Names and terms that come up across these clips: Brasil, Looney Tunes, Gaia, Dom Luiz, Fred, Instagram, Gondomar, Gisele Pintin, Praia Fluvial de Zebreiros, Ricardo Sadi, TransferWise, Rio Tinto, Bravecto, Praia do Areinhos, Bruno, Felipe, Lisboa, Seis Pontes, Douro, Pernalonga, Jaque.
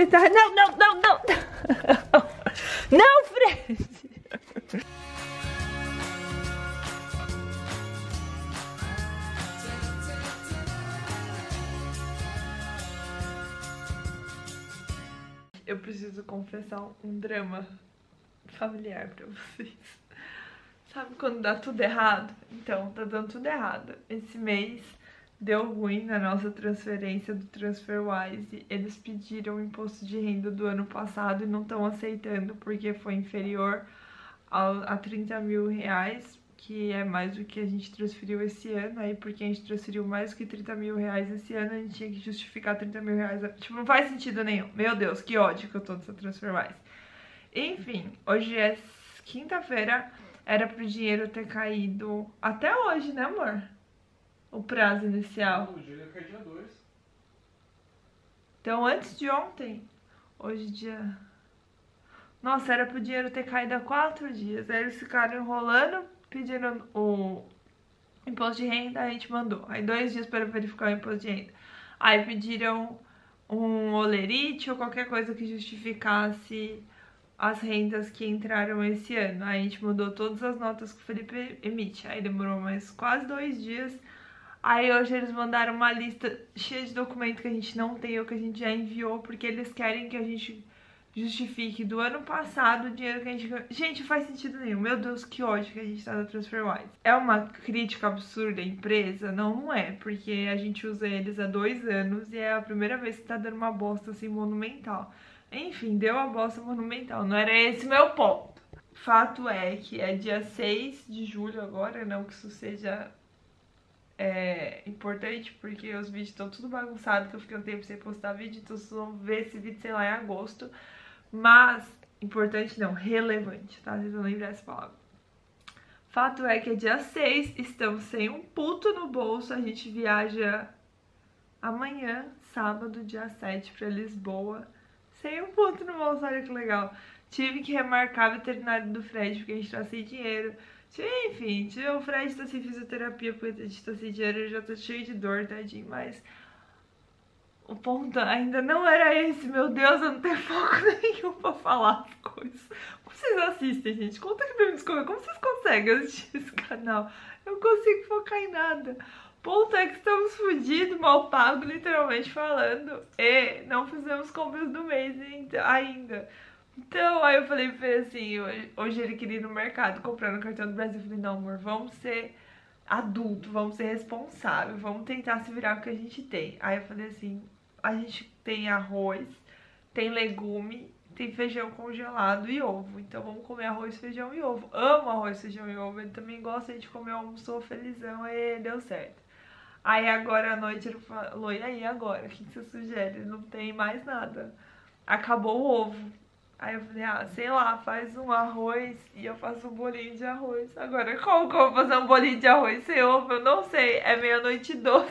Você tá... Não, não, não, não! Não, Fred! Eu preciso confessar um drama familiar pra vocês. Sabe quando dá tudo errado? Então, tá dando tudo errado. Esse mês deu ruim na nossa transferência do TransferWise. Eles pediram o imposto de renda do ano passado e não estão aceitando porque foi inferior a 30 mil reais, que é mais do que a gente transferiu esse ano. Aí porque a gente transferiu mais do que 30 mil reais esse ano, a gente tinha que justificar 30 mil reais. Tipo, não faz sentido nenhum. Meu Deus, que ódio que eu tô dessa TransferWise. Enfim, hoje é quinta-feira. Era pro dinheiro ter caído até hoje, né, amor? O prazo inicial. Não, o dinheiro caiu dia 2. Então, antes de ontem, hoje dia... Nossa, era pro dinheiro ter caído há 4 dias. Aí eles ficaram enrolando, pedindo o imposto de renda, a gente mandou. Aí 2 dias para verificar o imposto de renda. Aí pediram um olerite ou qualquer coisa que justificasse as rendas que entraram esse ano. Aí a gente mudou todas as notas que o Felipe emite. Aí demorou mais quase 2 dias. Aí hoje eles mandaram uma lista cheia de documento que a gente não tem ou que a gente já enviou, porque eles querem que a gente justifique do ano passado o dinheiro que a gente ganhou. Gente, não faz sentido nenhum. Meu Deus, que ódio que a gente tá na TransferWise. É uma crítica absurda à empresa? Não, não é, porque a gente usa eles há 2 anos e é a primeira vez que tá dando uma bosta assim monumental. Enfim, deu a bosta monumental, não era esse meu ponto. Fato é que é dia 6 de julho agora, não que isso seja importante, porque os vídeos estão tudo bagunçado, que eu fiquei um tempo sem postar vídeo, então vocês vão ver esse vídeo, sei lá, em agosto. Mas, importante não, relevante, tá? Vocês vão lembrar essa palavra. Fato é que é dia 6, estamos sem um puto no bolso, a gente viaja amanhã, sábado, dia 7, pra Lisboa. Sem um ponto no bolso, olha que legal. Tive que remarcar veterinário do Fred, porque a gente tá sem dinheiro. Enfim, o Fred tá sem fisioterapia, porque a gente tá sem dinheiro, eu já tô cheio de dor, tadinho. Mas o ponto ainda não era esse. Meu Deus, eu não tenho foco nenhum pra falar as coisas. Como vocês assistem, gente? Conta aqui pra me descobrir. Como vocês conseguem assistir esse canal? Eu não consigo focar em nada. Ponto é que estamos fodidos, mal pago, literalmente falando, e não fizemos compras do mês ainda. Então, aí eu falei pra ele assim, hoje ele queria ir no mercado comprar no cartão do Brasil. Eu falei, não amor, vamos ser adulto, vamos ser responsável, vamos tentar se virar com o que a gente tem. Aí eu falei assim, a gente tem arroz, tem legume, tem feijão congelado e ovo. Então vamos comer arroz, feijão e ovo. Amo arroz, feijão e ovo, ele também gosta, a gente comeu, almoçou, felizão, e deu certo. Aí agora à noite ele falou, e aí agora? O que você sugere? Não tem mais nada. Acabou o ovo. Aí eu falei, ah, sei lá, faz um arroz e eu faço um bolinho de arroz. Agora, como que eu vou fazer um bolinho de arroz sem ovo? Eu não sei, é meia-noite e 12.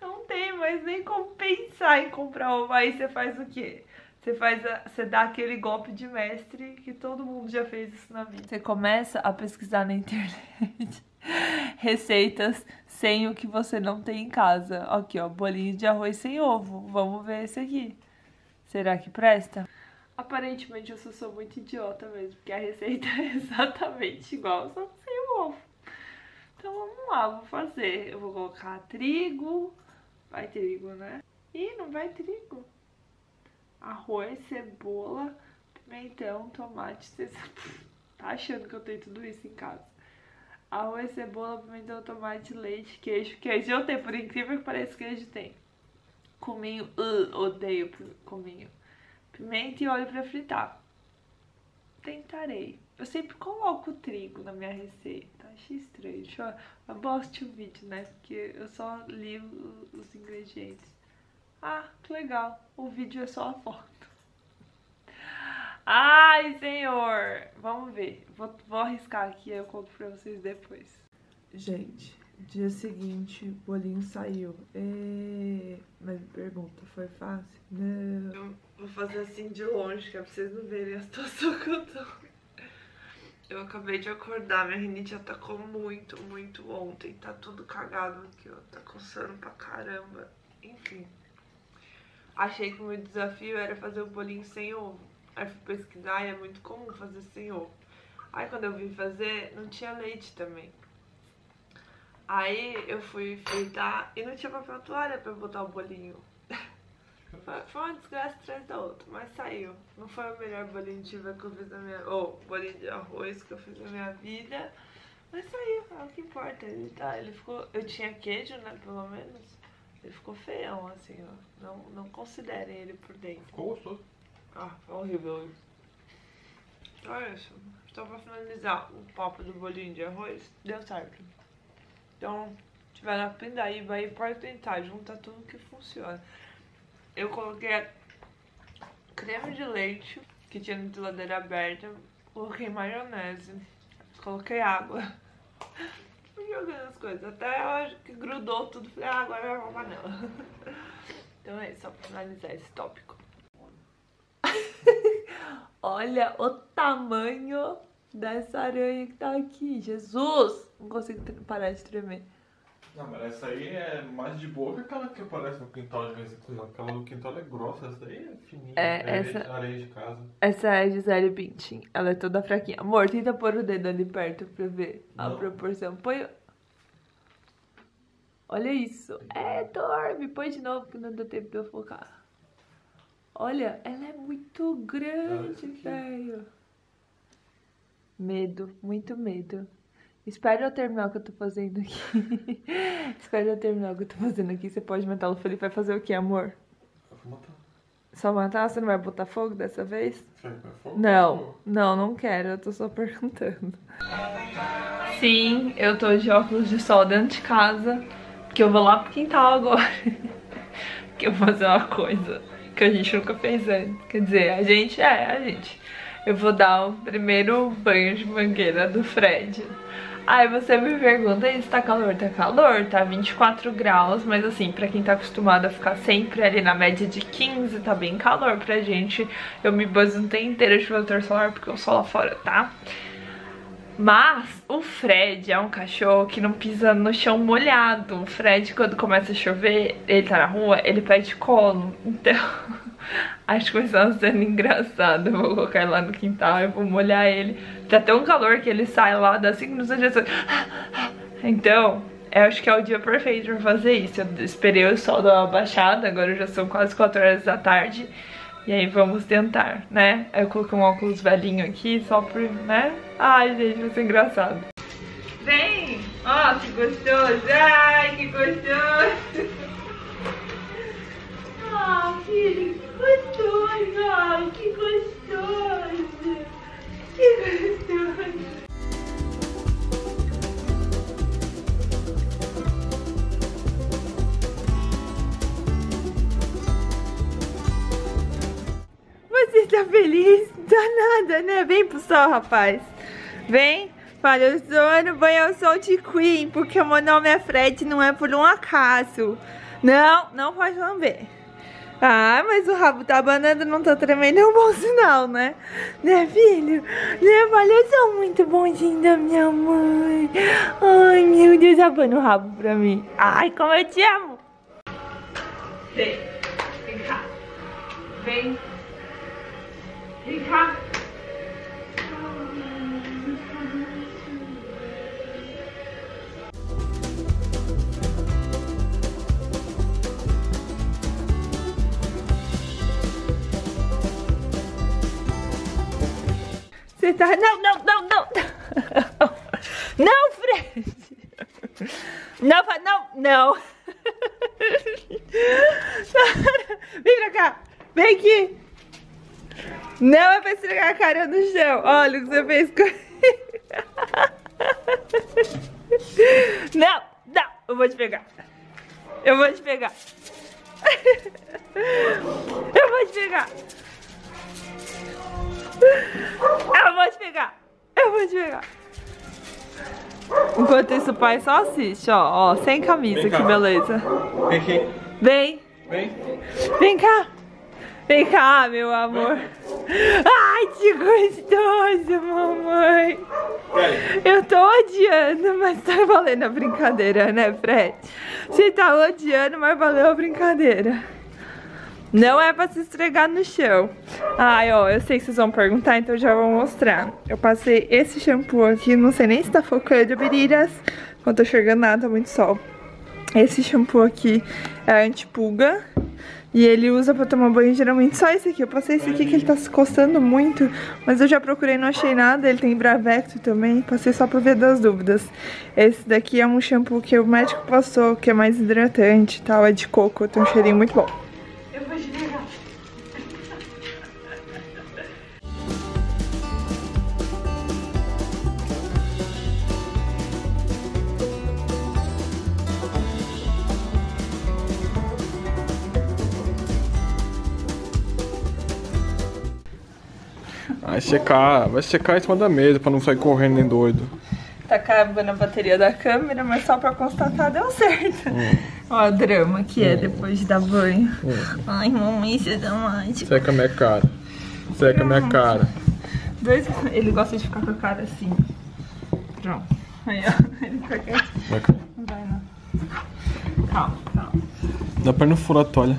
Não tem, mas nem compensar em comprar ovo. Aí você faz o quê? Você dá aquele golpe de mestre que todo mundo já fez isso na vida. Você começa a pesquisar na internet receitas sem o que você não tem em casa. Aqui, ó, bolinho de arroz sem ovo. Vamos ver esse aqui. Será que presta? Aparentemente eu só sou muito idiota mesmo, porque a receita é exatamente igual, só sem o ovo. Então vamos lá, vou fazer. Eu vou colocar trigo. Vai trigo, né? Ih, não vai trigo. Arroz, cebola, pimentão, tomate, tá achando que eu tenho tudo isso em casa? Arroz, cebola, pimentão, tomate, leite, queijo. Queijo eu tenho, por incrível que pareça, queijo tem. Cominho, odeio cominho. Pimenta e óleo pra fritar. Tentarei. Eu sempre coloco trigo na minha receita. Achei estranho. Deixa eu mostrar o vídeo, né? Porque eu só li os ingredientes. Ah, que legal. O vídeo é só a foto. Ai, senhor! Vamos ver. Vou arriscar aqui e eu conto pra vocês depois. Gente, dia seguinte, o bolinho saiu. Mas me pergunta, foi fácil? Não. Eu vou fazer assim de longe, que é pra vocês não verem a situação que eu tô. Eu acabei de acordar, minha rinite atacou muito, muito ontem. Tá tudo cagado aqui, ó. Tá coçando pra caramba. Enfim. achei que o meu desafio era fazer o bolinho sem ovo. Aí fui pesquisar e é muito comum fazer sem ovo. Aí quando eu vim fazer, não tinha leite também. Aí eu fui fritar e não tinha papel toalha pra botar o bolinho. Foi uma desgraça atrás da outra, mas saiu. Não foi o melhor bolinho de uva que eu fiz na minha... ou bolinho de arroz que eu fiz na minha vida. Mas saiu, é o que importa. Ele ficou... eu tinha queijo, né, pelo menos. Ele ficou feião, assim, ó. Não considerem ele por dentro. Ficou gostoso. Ah, foi horrível isso. Então é isso. Só pra finalizar o papo do bolinho de arroz, deu certo. Então, se tiver na Pindaíba aí, pode tentar juntar tudo que funciona. Eu coloquei creme de leite, que tinha na geladeira aberta, coloquei maionese, coloquei água. Fui jogando as coisas, até eu acho que grudou tudo, falei, ah, agora vai uma panela. Então é isso, só pra finalizar esse tópico. Olha o tamanho dessa aranha que tá aqui, Jesus! Não consigo parar de tremer. Não, mas essa aí é mais de boa que aquela que aparece no quintal de vez em quando. Aquela do quintal é grossa, essa daí é fininha, é areia de casa. Essa é a Gisele Pintin, ela é toda fraquinha. Amor, tenta pôr o dedo ali perto pra ver a proporção. Põe... olha isso. É, dorme. Põe de novo que não deu tempo de eu focar. Olha, ela é muito grande, velho. Medo, muito medo. Espera eu terminar o que eu tô fazendo aqui. Espera eu terminar o que eu tô fazendo aqui. Você pode matar o Felipe. Vai fazer o que, amor? Eu vou matar. Só matar? Você não vai botar fogo dessa vez? Você vai botar fogo? Não quero. Eu tô só perguntando. Sim, eu tô de óculos de sol dentro de casa. Porque eu vou lá pro quintal agora. Porque eu vou fazer uma coisa que a gente nunca fez antes. Quer dizer, a gente. Eu vou dar o primeiro banho de mangueira do Fred. Aí você me pergunta, isso tá calor? Tá calor, tá 24 graus, mas assim, pra quem tá acostumado a ficar sempre ali na média de 15, tá bem calor pra gente. Eu me baso o tempo inteiro de protetor solar porque o sol lá fora, tá? Mas o Fred é um cachorro que não pisa no chão molhado. O Fred, quando começa a chover, ele tá na rua, ele pede colo. Então, acho que vai ser uma cena engraçada. Eu vou colocar ele lá no quintal, eu vou molhar ele. Tá tão calor que ele sai lá, dá 5 minutos de sol. Então, eu acho que é o dia perfeito pra fazer isso. Eu esperei o sol dar uma baixada, agora já são quase 4 horas da tarde. E aí vamos tentar, né? Eu coloquei um óculos velhinho aqui só por, né? Ai, gente, vai ser engraçado. Vem! Ó, que gostoso! Ai, que gostoso! Ah, filho, que gostoso! Ai, que gostoso! Que gostoso! Você tá feliz? Danada, né? Vem pro sol, rapaz. Vem. Fala, eu sou no banho, eu sou de Queen, porque o meu nome é Fred, não é por um acaso. Não, não pode lamber. Ah, mas o rabo tá abanando, não tá tremendo, é um bom sinal, né? Né, filho? Né, fala, eu sou muito bonzinho da minha mãe. Ai, meu Deus, abana o rabo pra mim. Ai, como eu te amo. Vem, vem cá. Vem. Vem cá. Você tá... Não. Não, Fred. Não. Vem pra cá. Vem aqui. Não é pra estragar a cara no chão. Olha o que você fez com... Não. Eu vou te pegar. Enquanto isso o pai só assiste, ó. Sem camisa, que beleza. Vem aqui. Vem cá. Vem cá, meu amor. Ai, que gostoso, mamãe. Eu tô odiando, mas tá valendo a brincadeira, né, Fred? Você tá odiando, mas valeu a brincadeira. Não é pra se estregar no chão. Ai, ó, eu sei que vocês vão perguntar, então já vou mostrar. Eu passei esse shampoo aqui, não sei nem se tá focando, meninas. Não tô enxergando nada, tá muito sol. Esse shampoo aqui é antipulga. E ele usa pra tomar banho geralmente só esse aqui. Eu passei esse aqui que ele tá se coçando muito, mas eu já procurei, não achei nada. Ele tem Bravecto também, passei só pra ver das dúvidas. Esse daqui é um shampoo que o médico passou, que é mais hidratante e tal, é de coco, tem um cheirinho muito bom. Eu vou desligar. Vai secar em cima da mesa pra não sair correndo nem doido. Tá acabando a bateria da câmera, mas só pra constatar deu certo. Ó, o drama que é depois de dar banho. Ai, mamãe, isso é dramático. Seca minha cara. Seca minha cara. Ele gosta de ficar com a cara assim. Pronto. Aí, ó. Ele fica quietinho. Não vai, não. Calma, calma. Dá pra não furar a toalha.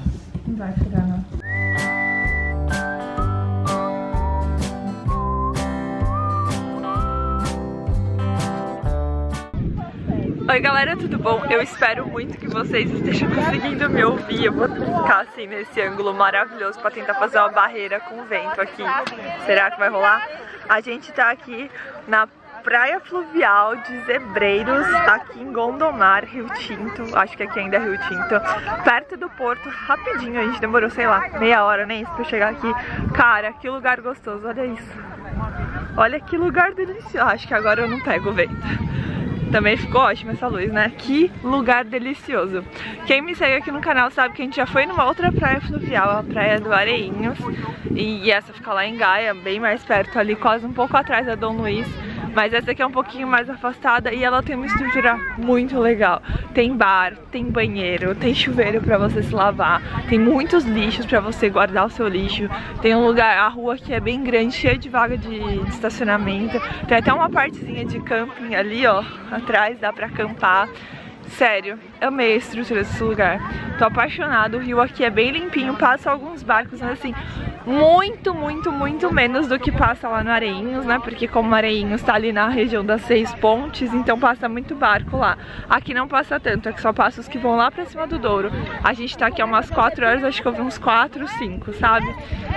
Não vai furar, não. Oi galera, tudo bom? Eu espero muito que vocês estejam conseguindo me ouvir. Eu vou ficar assim nesse ângulo maravilhoso pra tentar fazer uma barreira com o vento aqui. Será que vai rolar? A gente tá aqui na Praia Fluvial de Zebreiros, aqui em Gondomar, Rio Tinto. Acho que aqui ainda é Rio Tinto. Perto do porto, rapidinho. A gente demorou, sei lá, meia hora, nem isso, pra chegar aqui. Cara, que lugar gostoso, olha isso. Olha que lugar delicioso. Acho que agora eu não pego o vento. Também ficou ótima essa luz, né? Que lugar delicioso. Quem me segue aqui no canal sabe que a gente já foi numa outra praia fluvial, a Praia do Areinhos. E essa fica lá em Gaia, bem mais perto ali, quase um pouco atrás da Dom Luiz. Mas essa aqui é um pouquinho mais afastada e ela tem uma estrutura muito legal. Tem bar, tem banheiro, tem chuveiro pra você se lavar, tem muitos lixos pra você guardar o seu lixo. Tem um lugar, a rua que é bem grande, cheia de vaga de estacionamento. Tem até uma partezinha de camping ali, ó, atrás, dá pra acampar. Sério, amei a estrutura desse lugar. Tô apaixonada, o rio aqui é bem limpinho, passa alguns barcos, mas assim, muito menos do que passa lá no Areinhos, né? Porque como o Areinhos tá ali na região das Seis Pontes, então passa muito barco lá. Aqui não passa tanto, é que só passa os que vão lá pra cima do Douro. A gente tá aqui há umas 4 horas, acho que eu vi uns 4, 5, sabe?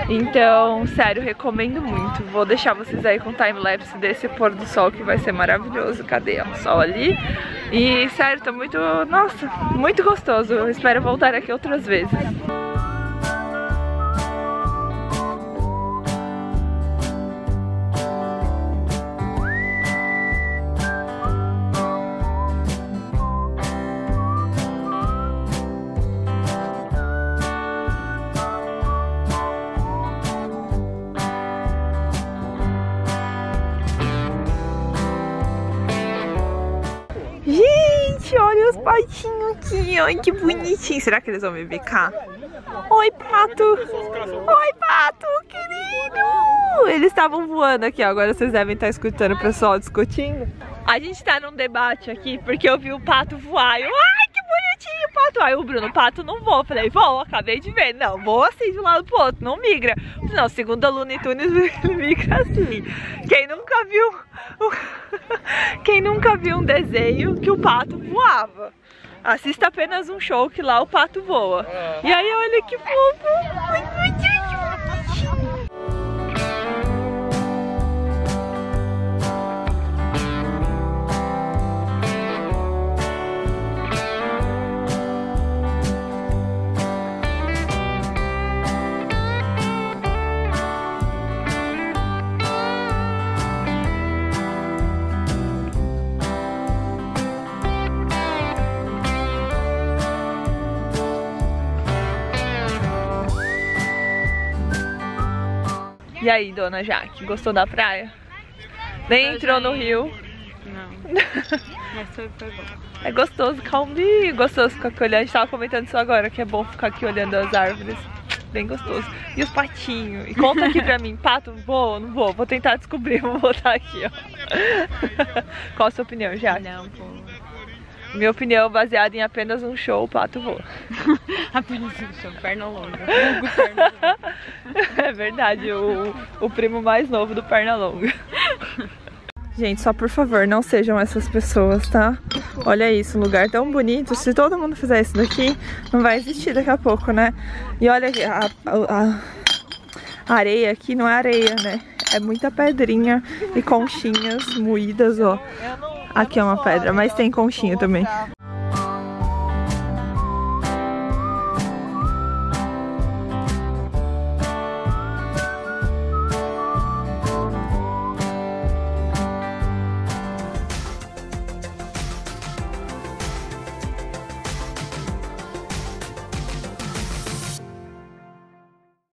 Então, sério, recomendo muito. Vou deixar vocês aí com o time-lapse desse pôr do sol que vai ser maravilhoso. Cadê? O sol ali. E, sério, tá muito... Nossa, muito gostoso. Eu espero voltar aqui outras vezes. Patinho aqui, olha que bonitinho. Será que eles vão me bicar? Oi, pato! Oi, pato, querido! Eles estavam voando aqui, ó. Agora vocês devem estar escutando o pessoal discutindo. A gente tá num debate aqui, porque eu vi o pato voar. Eu, ai, que bonitinho o pato! Aí o Bruno, pato não voa. Falei, voa, acabei de ver. Não, voa assim de um lado pro outro, não migra. Não, segundo a Looney Tunes, ele migra assim. Quem nunca viu... Quem nunca viu um desenho que o pato voava? Assista apenas um show que lá o pato voa. E aí olha que fofo! E aí, dona Jaque, gostou da praia? Nem entrou no rio? Não. Mas foi bom. É gostoso, calminho, gostoso ficar aqui olhando. A gente tava comentando isso agora, que é bom ficar aqui olhando as árvores. Bem gostoso. E os patinhos? E conta aqui pra mim, pato, voa ou não voa? Vou tentar descobrir, vou botar aqui, ó. Qual a sua opinião, Jaque? Não, pô. Minha opinião baseada em apenas um show, o pato voa. Apenas um show, Pernalonga. É verdade, o primo mais novo do Pernalonga. Gente, só por favor, não sejam essas pessoas, tá? Olha isso, um lugar tão bonito. Se todo mundo fizer isso daqui, não vai existir daqui a pouco, né? E olha a areia aqui, não é areia, né? É muita pedrinha e conchinhas moídas, ó. Aqui é uma pedra, mas tem conchinha também.